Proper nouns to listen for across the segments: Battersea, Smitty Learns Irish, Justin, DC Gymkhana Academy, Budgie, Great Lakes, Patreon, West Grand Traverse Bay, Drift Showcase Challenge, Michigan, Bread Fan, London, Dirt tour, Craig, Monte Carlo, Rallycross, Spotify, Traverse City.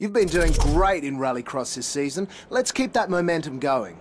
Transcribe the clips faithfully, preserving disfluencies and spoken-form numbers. You've been doing great in Rallycross this season. Let's keep that momentum going.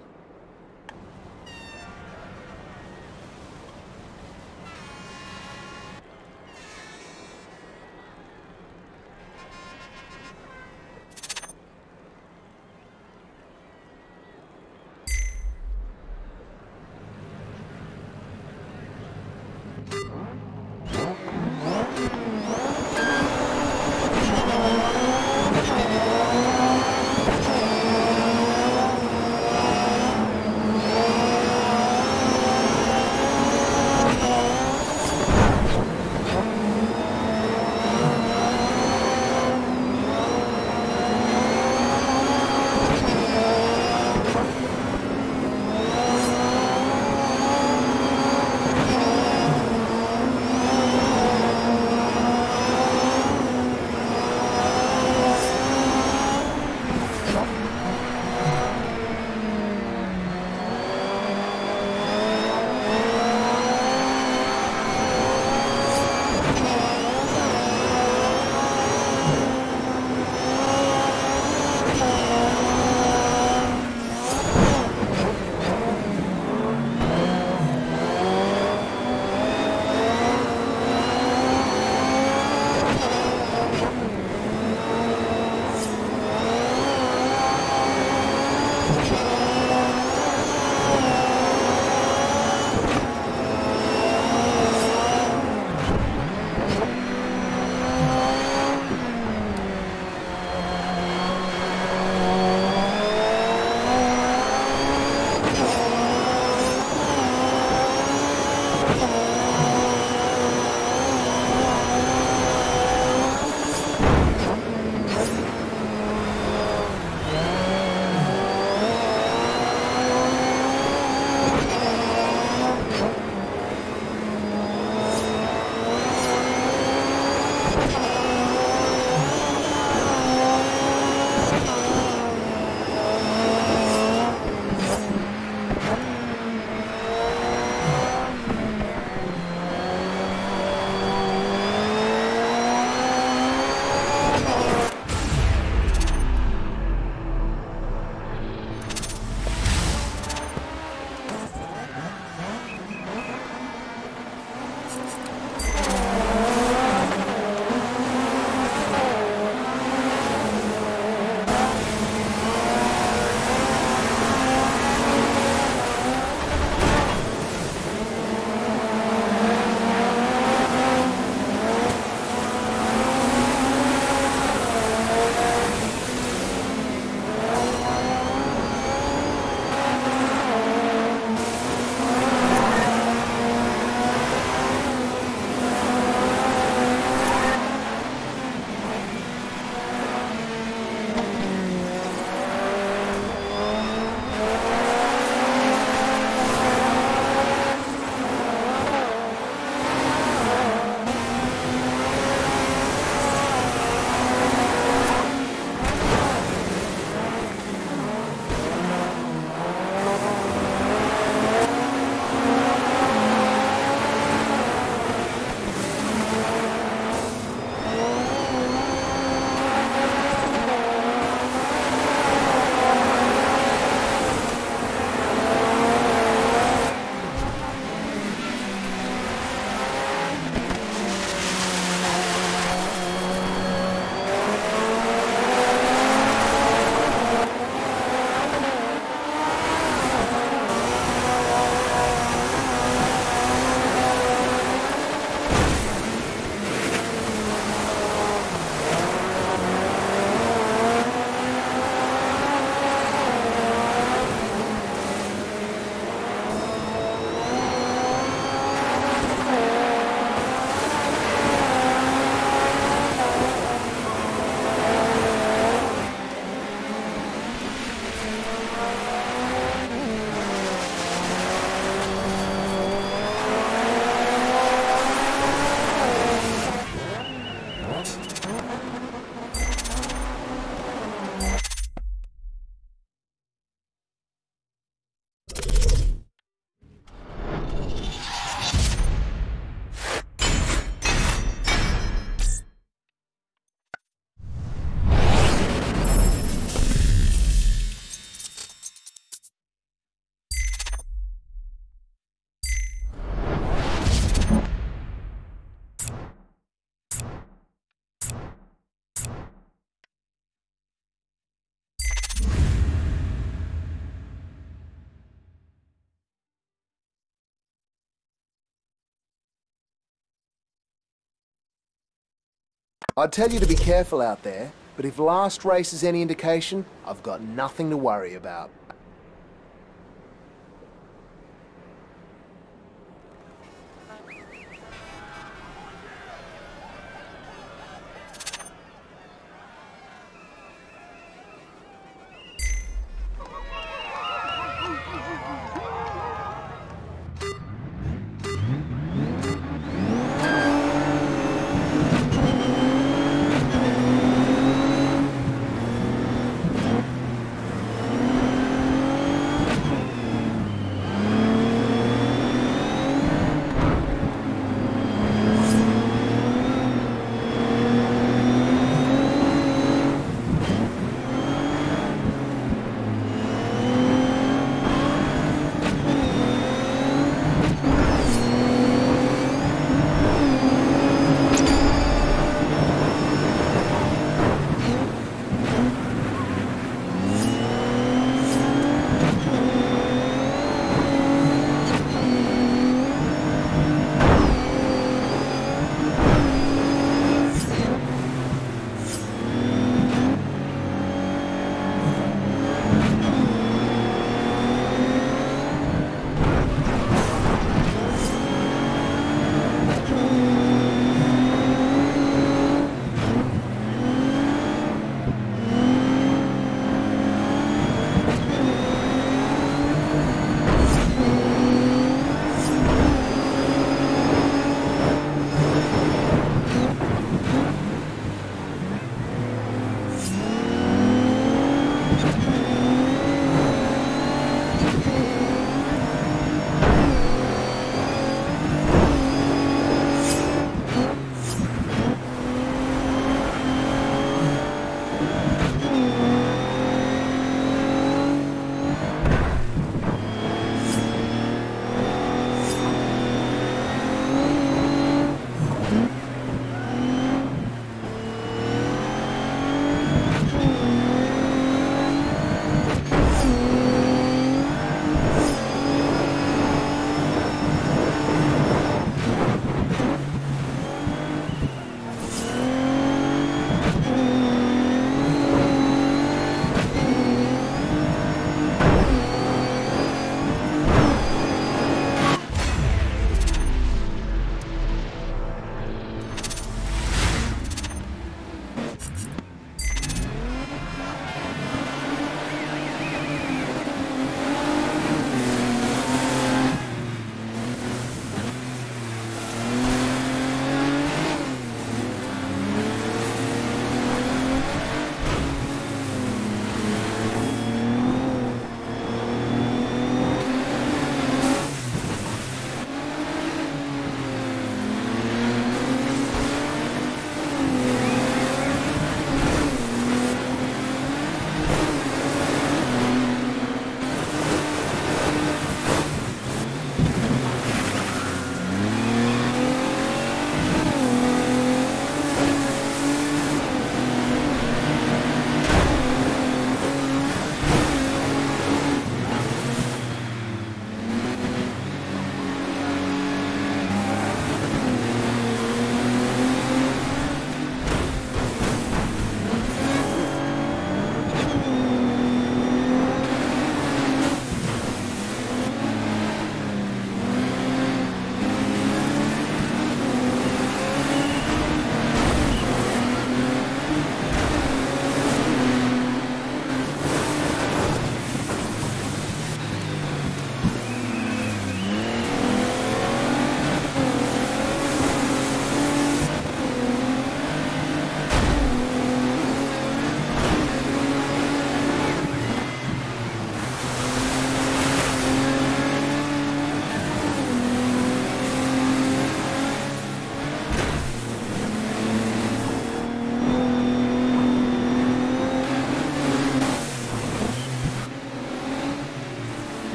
I'd tell you to be careful out there, but if last race is any indication, I've got nothing to worry about.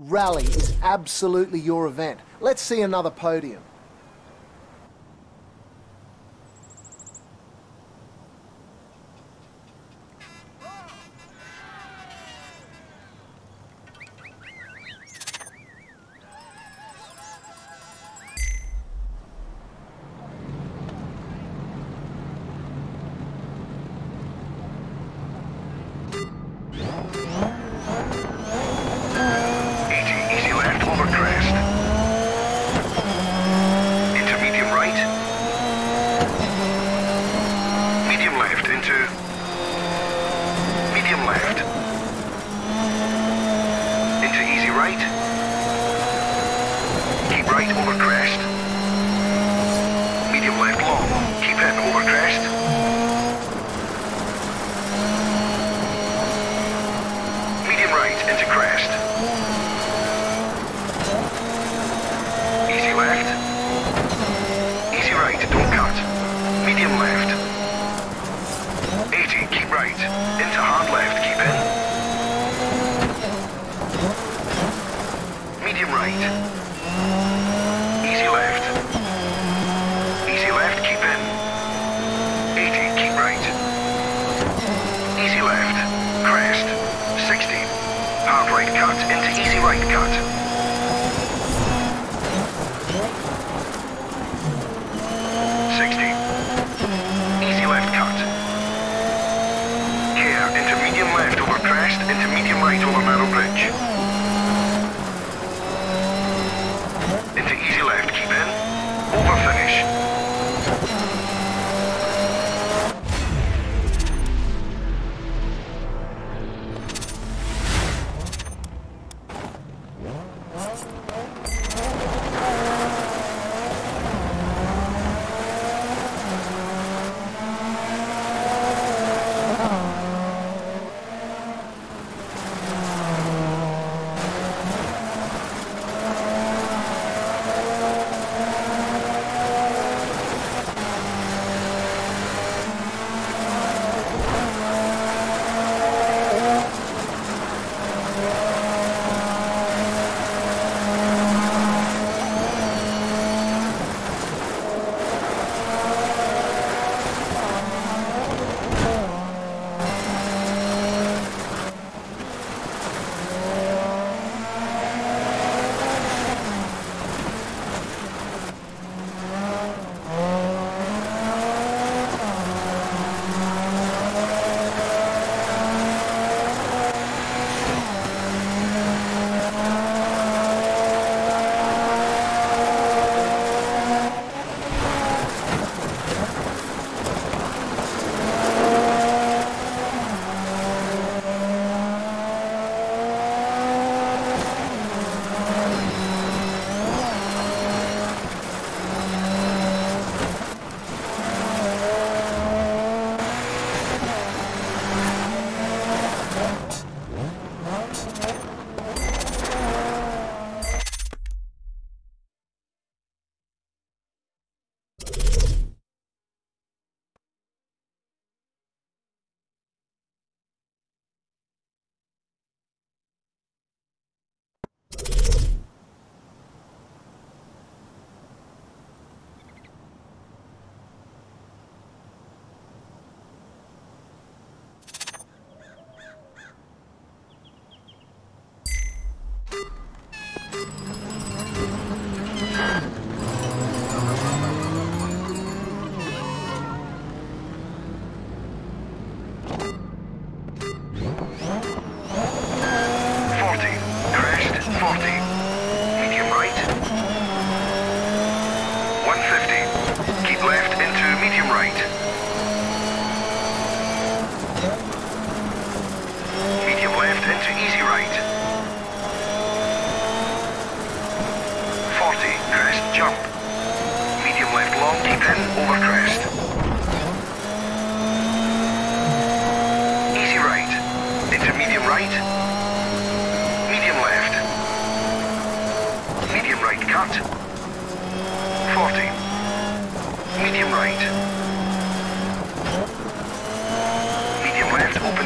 Rally is absolutely your event. Let's see another podium.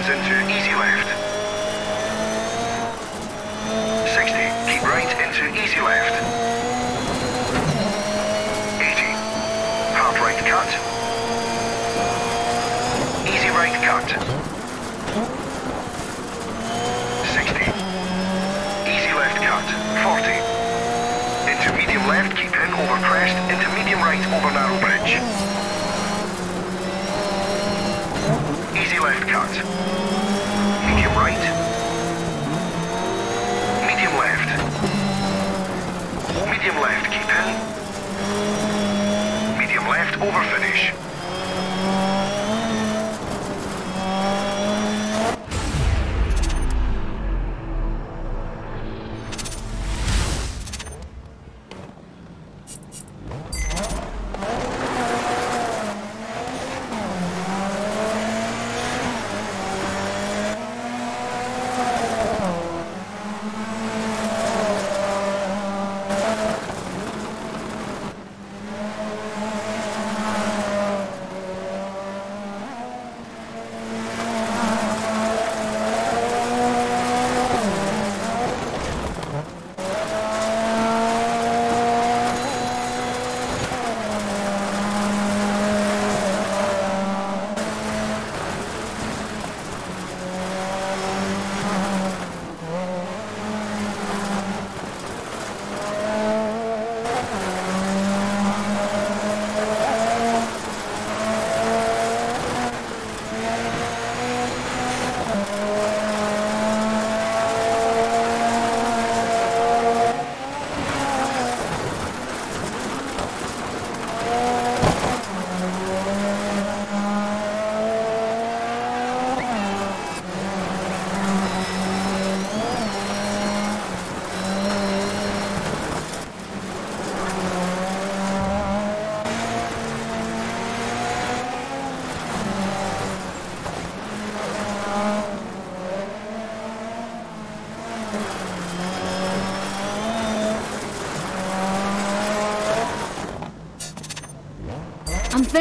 Into easy left. sixty. easy left. Easy. Hard right cut. Easy right cut. sixty. Easy left cut. forty. Into medium left, keep in over crest. Into medium right, over narrow bridge. Easy left cut. Medium right. Medium left, keep in. Medium left, over finish.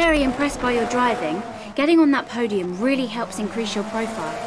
Very impressed by your driving. Getting on that podium really helps increase your profile.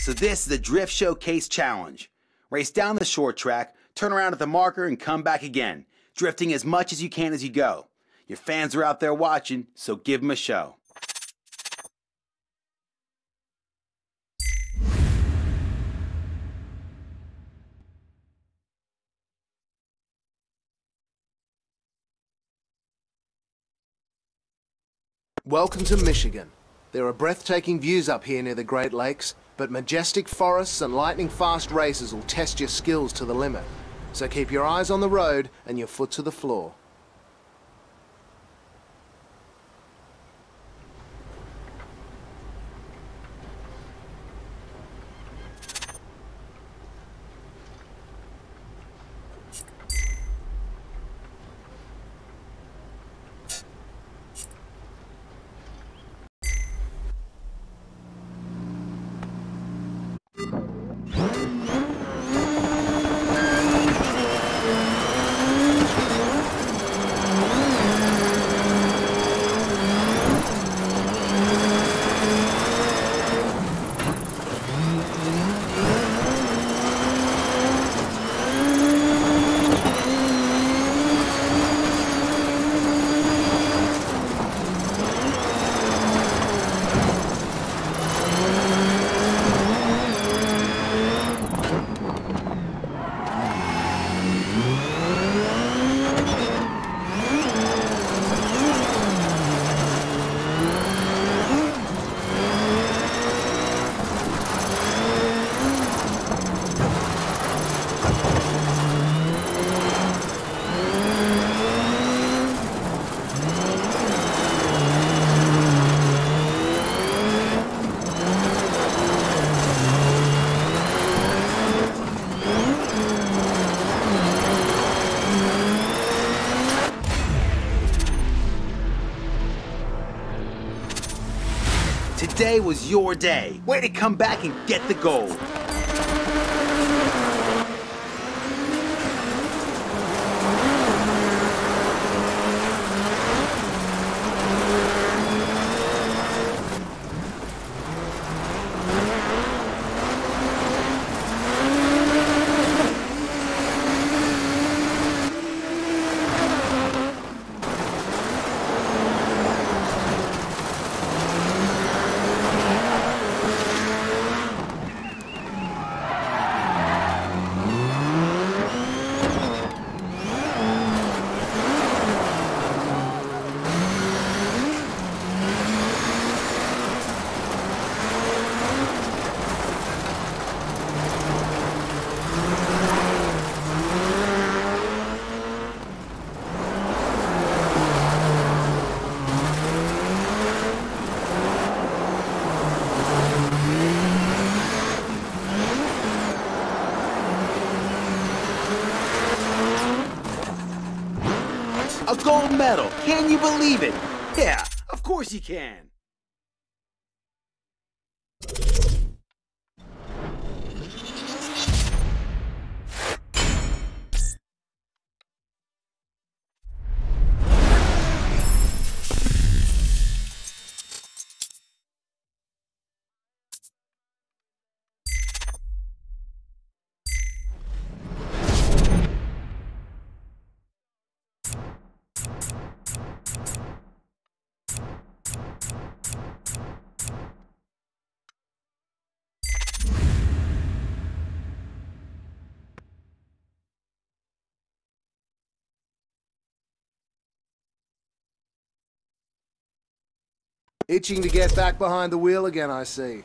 So this is the Drift Showcase Challenge. Race down the short track, turn around at the marker, and come back again, drifting as much as you can as you go. Your fans are out there watching, so give them a show. Welcome to Michigan. There are breathtaking views up here near the Great Lakes, but majestic forests and lightning-fast races will test your skills to the limit. So keep your eyes on the road and your foot to the floor. Today was your day. Way to come back and get the gold. A gold medal, can you believe it? Yeah, of course you can. Itching to get back behind the wheel again, I see.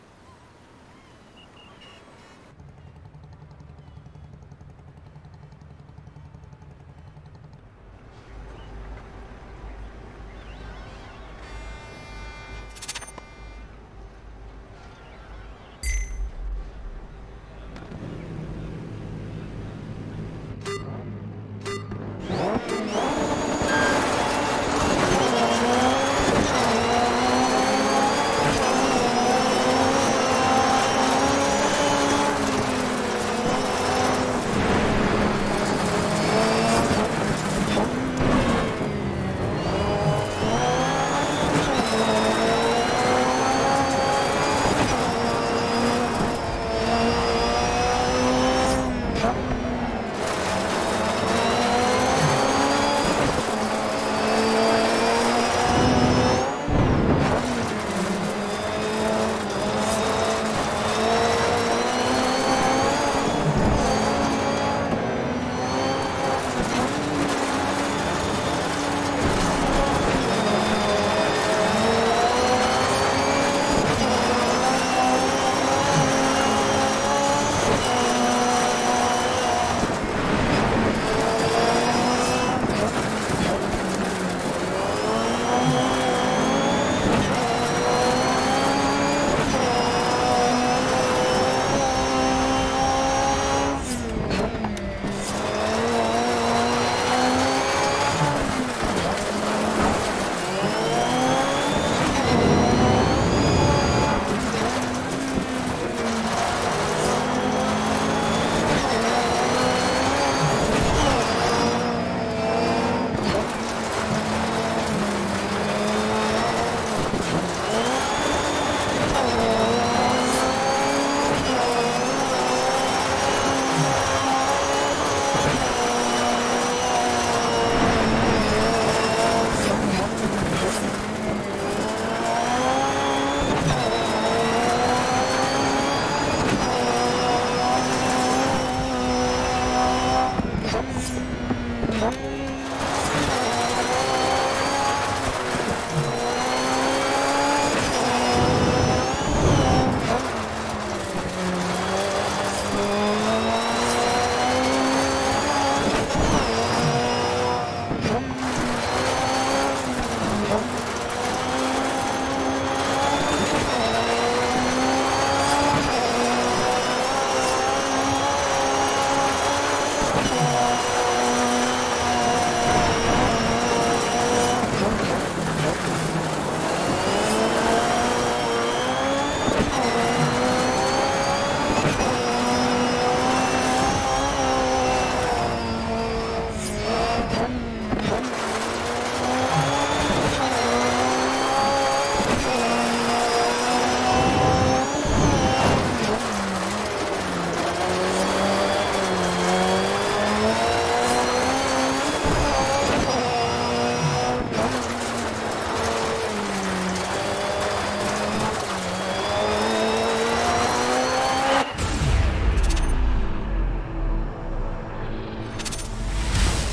Oh,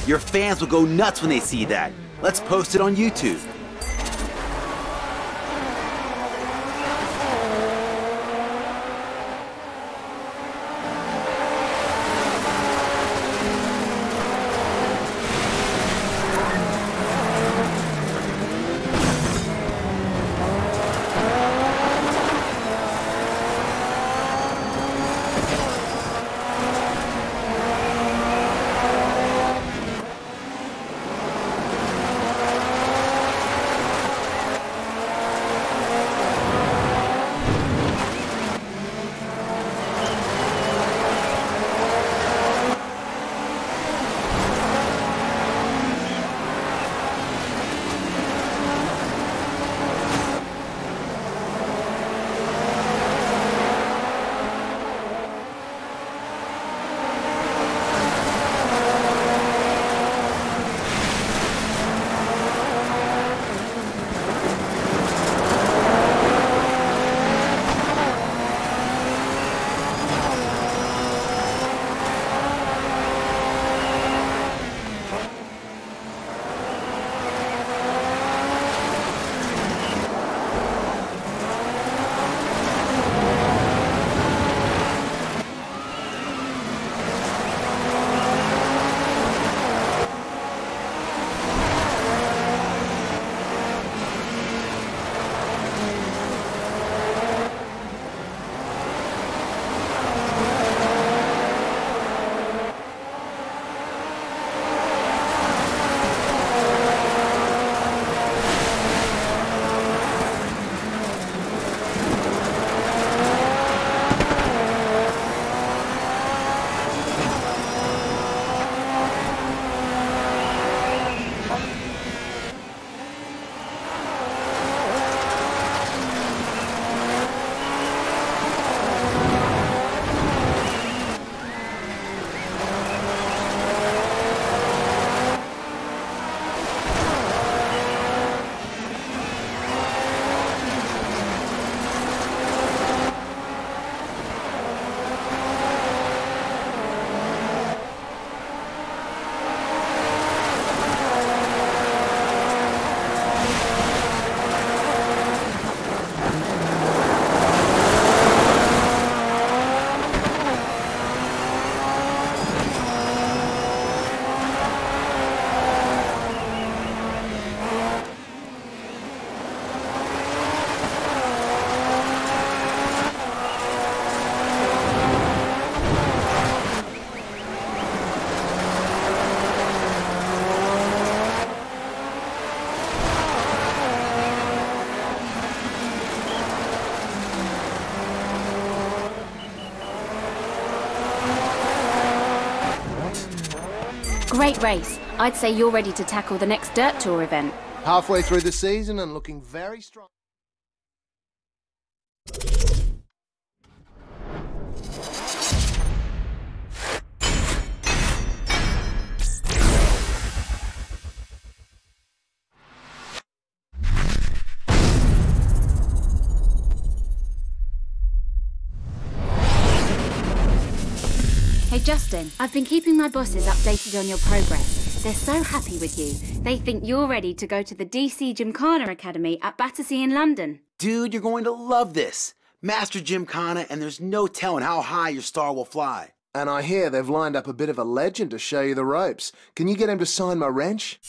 Your fans will go nuts when they see that. Let's post it on YouTube. Great race. I'd say you're ready to tackle the next Dirt Tour event. Halfway through the season and looking very strong. Justin, I've been keeping my bosses updated on your progress. They're so happy with you. They think you're ready to go to the D C Gymkhana Academy at Battersea in London. Dude, you're going to love this. Master Gymkhana, and there's no telling how high your star will fly. And I hear they've lined up a bit of a legend to show you the ropes. Can you get him to sign my wrench?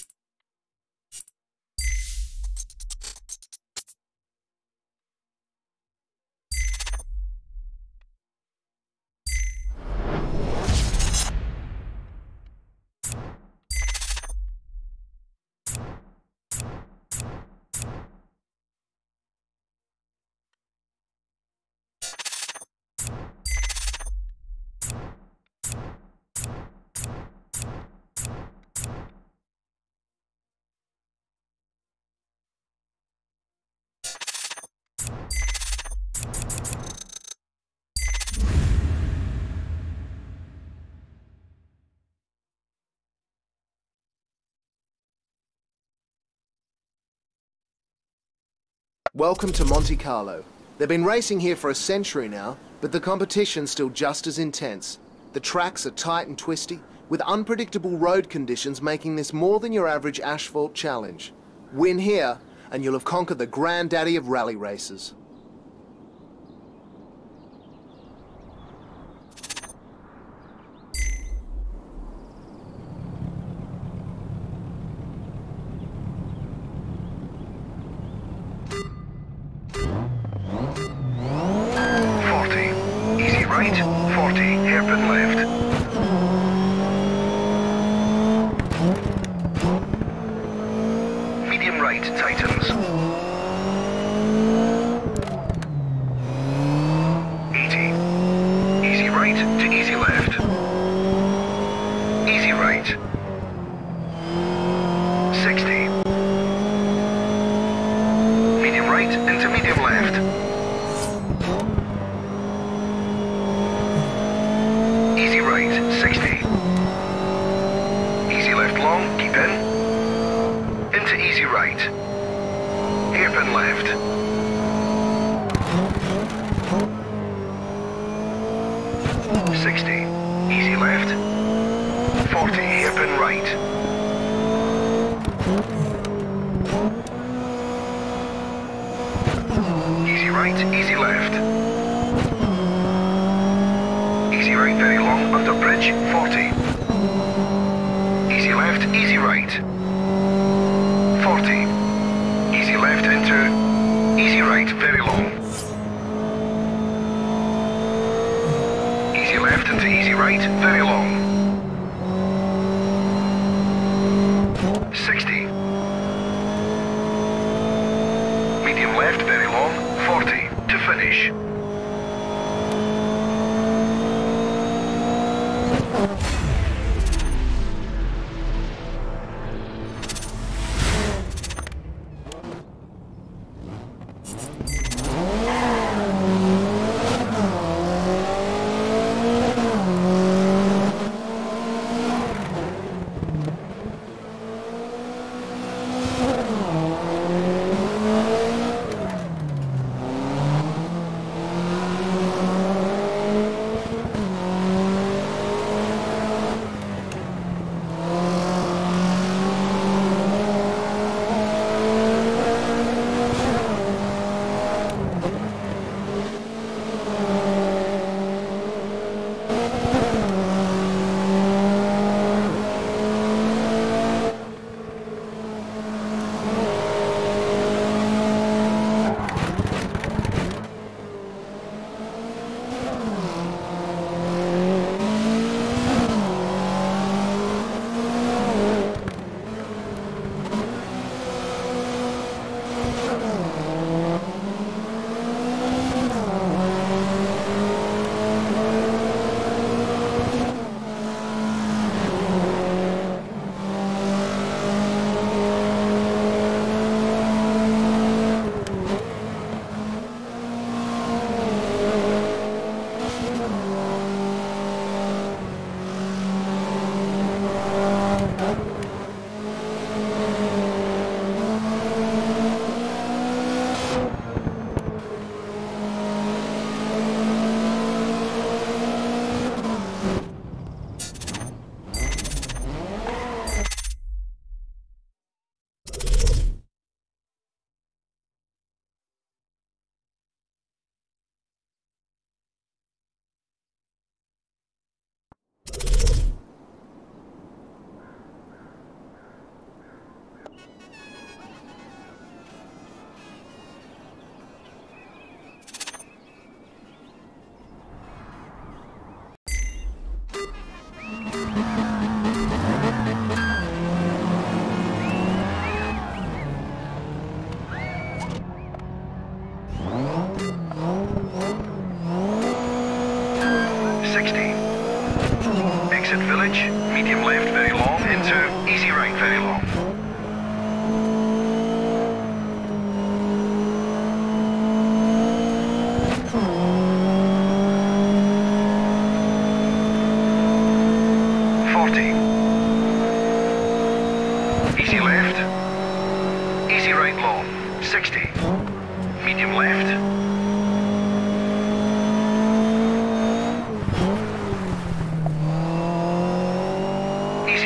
Welcome to Monte Carlo. They've been racing here for a century now, but the competition's still just as intense. The tracks are tight and twisty, with unpredictable road conditions making this more than your average asphalt challenge. Win here, and you'll have conquered the granddaddy of rally races.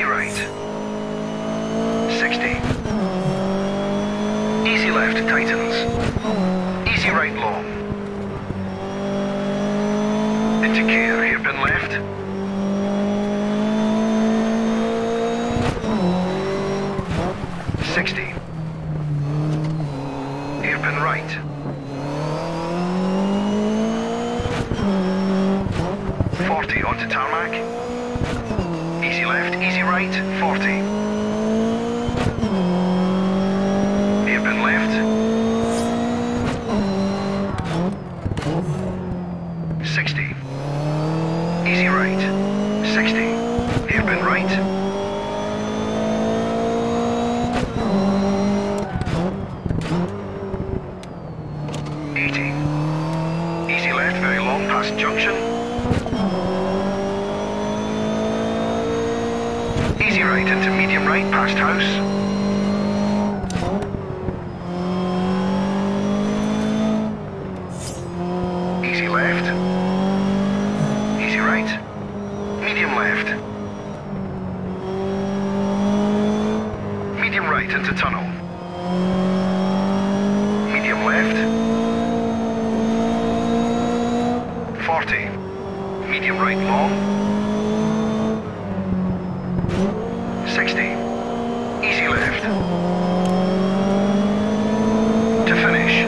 right. sixty. Easy left, tightens. Easy right, long. Into gear, hairpin left. sixty. Hairpin right. forty onto tarmac. Easy left, easy right, forty. Hairpin left. sixty. Easy right, sixty. Hairpin right. eighty. Easy left, very long, past junction. Easy right into medium right, past house. Easy left. Easy right. Medium left. Medium right into tunnel. Medium left. forty. Medium right, long. sixty. Easy left. To finish.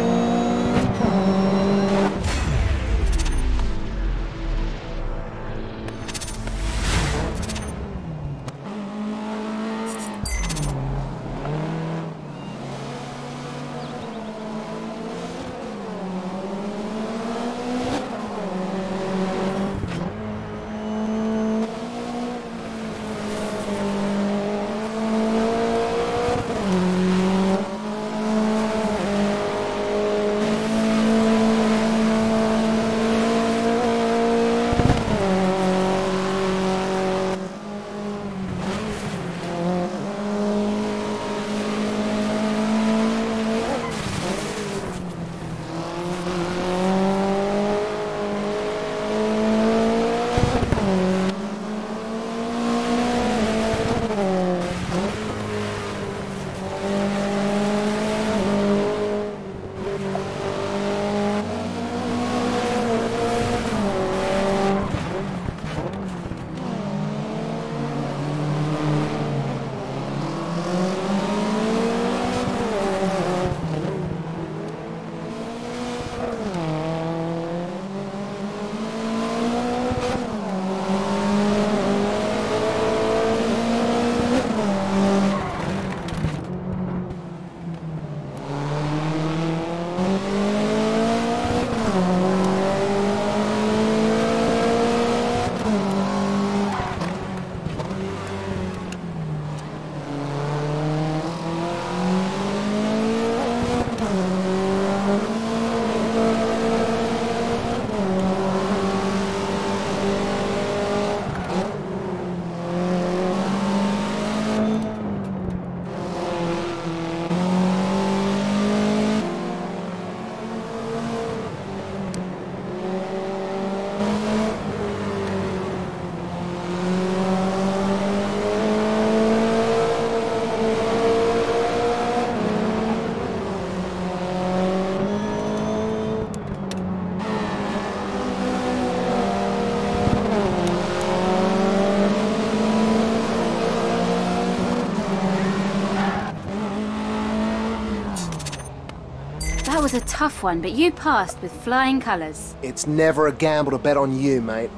That was a tough one, but you passed with flying colours. It's never a gamble to bet on you, mate.